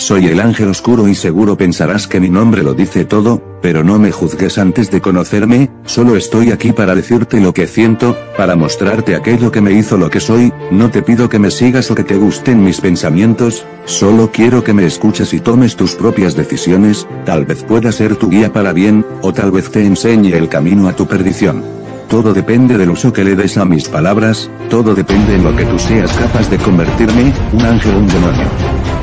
Soy el ángel oscuro y seguro pensarás que mi nombre lo dice todo, pero no me juzgues antes de conocerme, solo estoy aquí para decirte lo que siento, para mostrarte aquello que me hizo lo que soy, no te pido que me sigas o que te gusten mis pensamientos, solo quiero que me escuches y tomes tus propias decisiones, tal vez pueda ser tu guía para bien, o tal vez te enseñe el camino a tu perdición. Todo depende del uso que le des a mis palabras, todo depende en lo que tú seas capaz de convertirme, un ángel o un demonio.